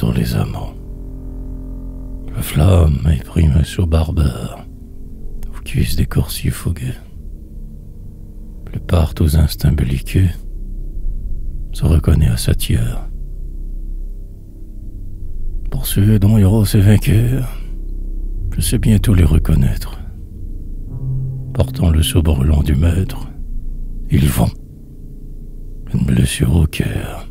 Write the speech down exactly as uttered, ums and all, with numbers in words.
sur les amants. La flamme éprime sur barbare, aux cuisses des corsiers fougueux. Le part aux instincts belliqueux se reconnaît à sa tière. Pour ceux dont Eros est vainqueur, je sais bientôt les reconnaître. Portant le sabre long du maître, ils vont, une blessure au cœur.